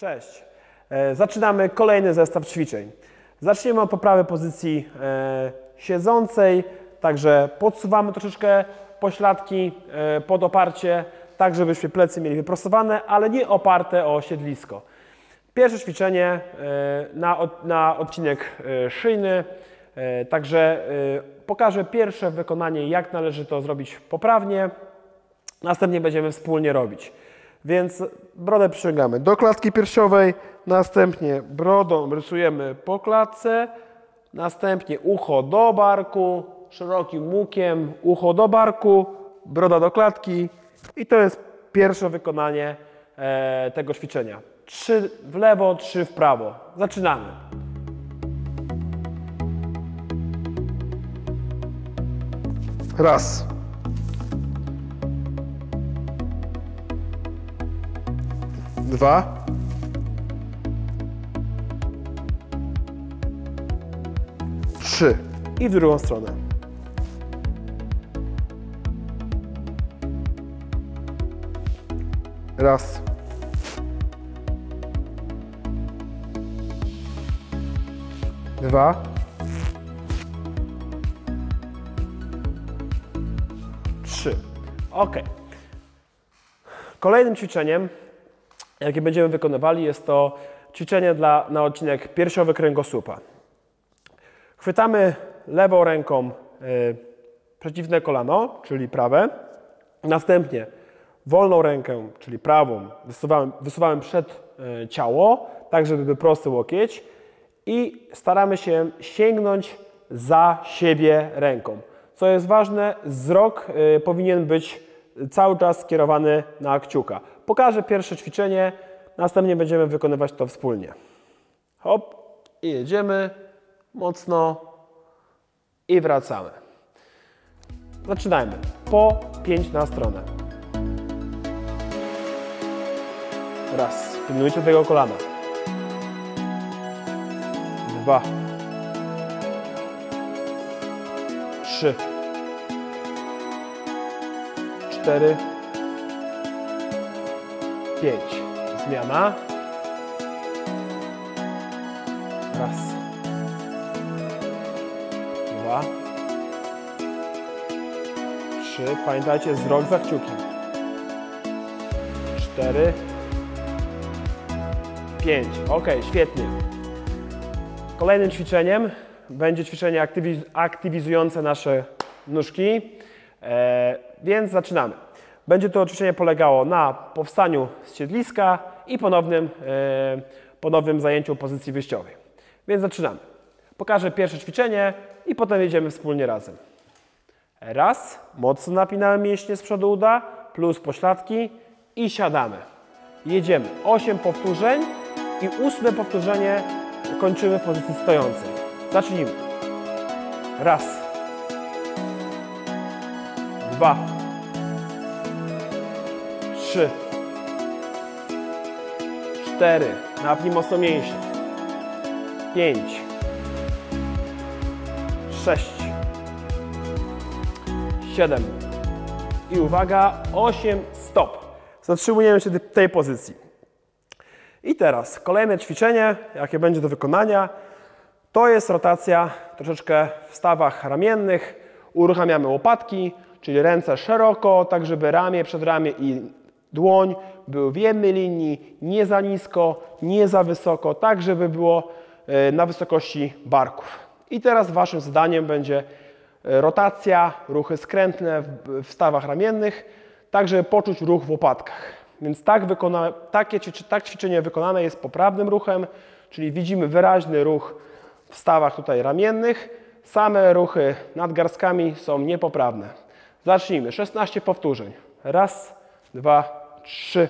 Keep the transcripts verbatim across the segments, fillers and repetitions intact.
Cześć! Zaczynamy kolejny zestaw ćwiczeń. Zaczniemy od poprawy pozycji siedzącej, także podsuwamy troszeczkę pośladki pod oparcie, tak żebyśmy plecy mieli wyprostowane, ale nie oparte o siedlisko. Pierwsze ćwiczenie na, na odcinek szyjny, także pokażę pierwsze wykonanie, jak należy to zrobić poprawnie, następnie będziemy wspólnie robić. Więc brodę przyciągamy do klatki piersiowej, następnie brodą rysujemy po klatce, następnie ucho do barku, szerokim łukiem ucho do barku, broda do klatki i to jest pierwsze wykonanie e, tego ćwiczenia. Trzy w lewo, trzy w prawo. Zaczynamy. Raz. Dwa. Trzy. I w drugą stronę. Raz. Dwa. Trzy. Ok. Kolejnym ćwiczeniem, jakie będziemy wykonywali, jest to ćwiczenie dla, na odcinek piersiowy kręgosłupa. Chwytamy lewą ręką y, przeciwne kolano, czyli prawe. Następnie wolną rękę, czyli prawą, wysuwamy, wysuwamy przed y, ciało, tak żeby był prosty łokieć i staramy się sięgnąć za siebie ręką. Co jest ważne, wzrok y, powinien być cały czas skierowany na kciuka. Pokażę pierwsze ćwiczenie, następnie będziemy wykonywać to wspólnie. Hop i jedziemy mocno i wracamy. Zaczynajmy. Po pięć na stronę. Raz. Pilnujcie tego kolana. Dwa. Trzy. Cztery. Pięć. Zmiana. Raz. Dwa. Trzy. Pamiętajcie, wzrok za kciuki. Cztery. Pięć. Ok, świetnie. Kolejnym ćwiczeniem będzie ćwiczenie aktywiz- aktywizujące nasze nóżki, e, więc zaczynamy. Będzie to ćwiczenie polegało na powstaniu z siedliska i ponownym, yy, ponownym zajęciu pozycji wyjściowej. Więc zaczynamy. Pokażę pierwsze ćwiczenie i potem jedziemy wspólnie razem. Raz, mocno napinamy mięśnie z przodu uda, plus pośladki i siadamy. Jedziemy. osiem powtórzeń i ósme powtórzenie kończymy w pozycji stojącej. Zacznijmy. Raz. Dwa. Trzy, cztery, napnij mocno mięśnie, pięć, sześć, siedem i uwaga, osiem, stop. Zatrzymujemy się w tej pozycji. I teraz kolejne ćwiczenie, jakie będzie do wykonania, to jest rotacja troszeczkę w stawach ramiennych. Uruchamiamy łopatki, czyli ręce szeroko, tak żeby ramię przed ramię i dłoń był w jednej linii, nie za nisko, nie za wysoko, tak żeby było na wysokości barków. I teraz waszym zadaniem będzie rotacja, ruchy skrętne w stawach ramiennych, tak żeby poczuć ruch w łopatkach. Więc tak, wykona, takie, tak ćwiczenie wykonane jest poprawnym ruchem, czyli widzimy wyraźny ruch w stawach tutaj ramiennych, same ruchy nad garstkami są niepoprawne. Zacznijmy, szesnaście powtórzeń. Raz, dwa, trzy,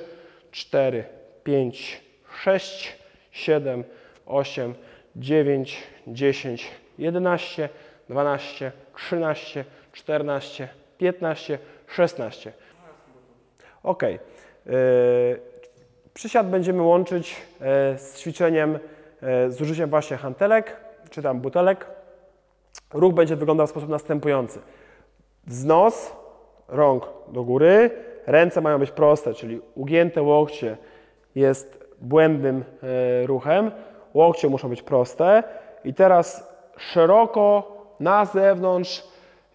cztery, pięć, sześć, siedem, osiem, dziewięć, dziesięć, jedenaście, dwanaście, trzynaście, czternaście, piętnaście, szesnaście. Ok. Yy, przysiad będziemy łączyć yy, z ćwiczeniem, yy, z użyciem właśnie hantelek, czy tam butelek. Ruch będzie wyglądał w sposób następujący. Wznos rąk do góry. Ręce mają być proste, czyli ugięte łokcie jest błędnym ruchem. Łokcie muszą być proste. I teraz szeroko na zewnątrz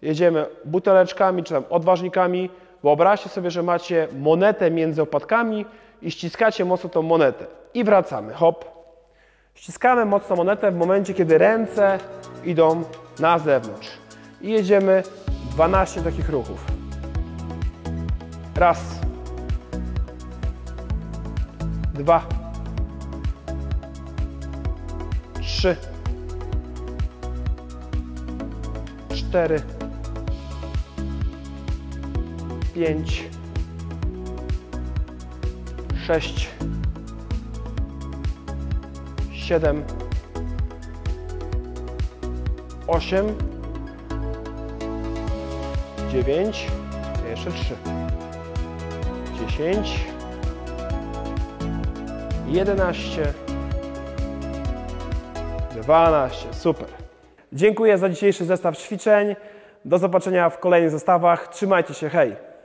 jedziemy buteleczkami czy tam odważnikami. Wyobraźcie sobie, że macie monetę między opadkami i ściskacie mocno tą monetę. I wracamy. Hop. Ściskamy mocno monetę w momencie, kiedy ręce idą na zewnątrz. I jedziemy dwanaście takich ruchów. Raz. Dwa. Trzy. Cztery. Pięć. Sześć. Siedem. Osiem. Dziewięć. Jeszcze trzy. Dziesięć. jedenaście, dwanaście, super. Dziękuję za dzisiejszy zestaw ćwiczeń. Do zobaczenia w kolejnych zestawach. Trzymajcie się, hej!